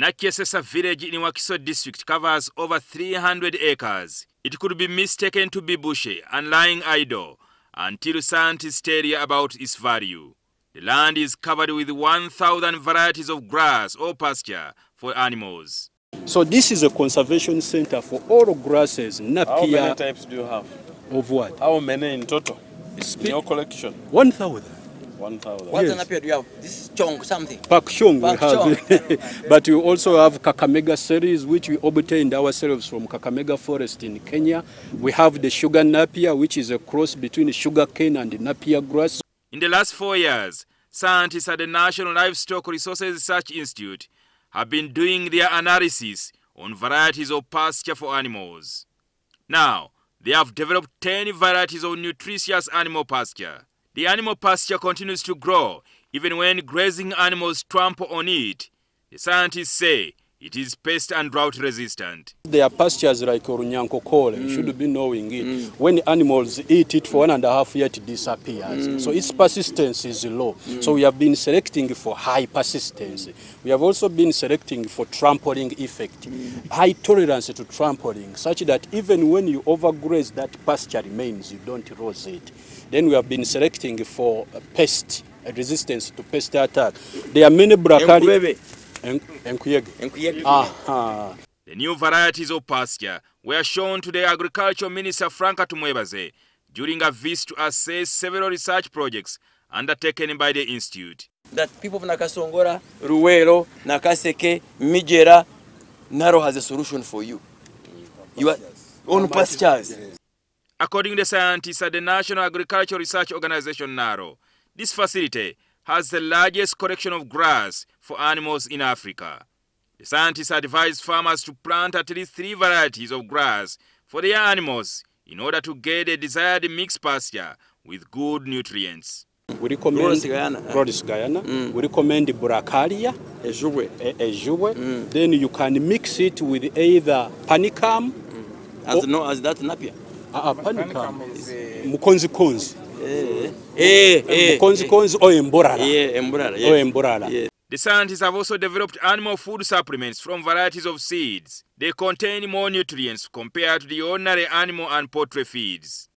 Nakyesesa village in Wakiso district covers over 300 acres. It could be mistaken to be bushy and lying idle until scientists tell you about its value. The land is covered with 1,000 varieties of grass or pasture for animals. So this is a conservation center for all grasses, Napier. How many types do you have? Of what? How many in total? In your collection? 1,000. 1,000. What Napier do you have? This is chong something. Pak chong we have. But we also have Kakamega series, which we obtained ourselves from Kakamega forest in Kenya. We have the sugar Napier, which is a cross between sugar cane and the Napier grass. In the last 4 years, scientists at the National Livestock Resources Research Institute have been doing their analysis on varieties of pasture for animals. Now, they have developed 10 varieties of nutritious animal pasture. The animal pasture continues to grow even when grazing animals trample on it. The scientists say it is pest and drought resistant. There are pastures like Orunyanko Kole, you should be knowing it. When animals eat it for 1.5 years, it disappears. So its persistence is low. So we have been selecting for high persistence. We have also been selecting for trampling effect, high tolerance to trampling, such that even when you overgraze, that pasture remains, you don't lose it. Then we have been selecting for pest, resistance to pest attack. There are many Brachiaria. The new varieties of pasture were shown to the Agriculture Minister Frank Tumwebaze during a visit to assess several research projects undertaken by the institute. That people of Nakasongora, Ruelo, Nakaseke, Mijera, Naro has a solution for you. You are on pastures. According to the scientists at the National Agricultural Research Organization, Naro, this facility has the largest collection of grass for animals in Africa. The scientists advise farmers to plant at least 3 varieties of grass for their animals in order to get a desired mixed pasture with good nutrients. We recommend Guyana. We recommend Brachiaria, Ejuwe. Then you can mix it with either Panicum, as no as that Napier. Panicum is mukonzi. The scientists have also developed animal food supplements from varieties of seeds. They contain more nutrients compared to the ordinary animal and poultry feeds.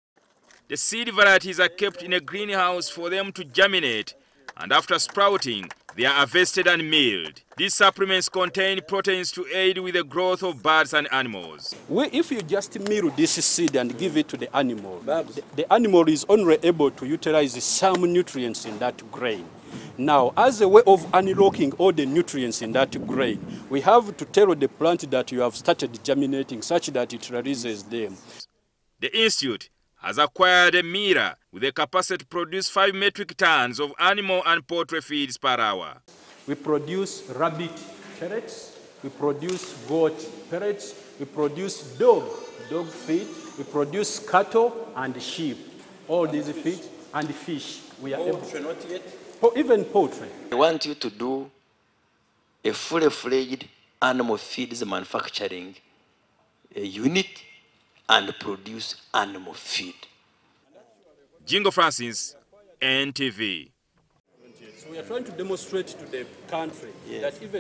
The seed varieties are kept in a greenhouse for them to germinate, and after sprouting, they are harvested and milled. These supplements contain proteins to aid with the growth of birds and animals. If you just mill this seed and give it to the animal, the animal is only able to utilize some nutrients in that grain. Now, as a way of unlocking all the nutrients in that grain, we have to tell the plant that you have started germinating such that it releases them. The institute has acquired a mirror with a capacity to produce 5 metric tons of animal and poultry feeds per hour. We produce rabbit pellets, we produce goat pellets, we produce dog feed, we produce cattle and sheep. All these feed and fish. We are able to even poultry. I want you to do a full-fledged animal feeds manufacturing unit and produce animal feed. Jingo Francis, NTV. So we are trying to demonstrate to the country that even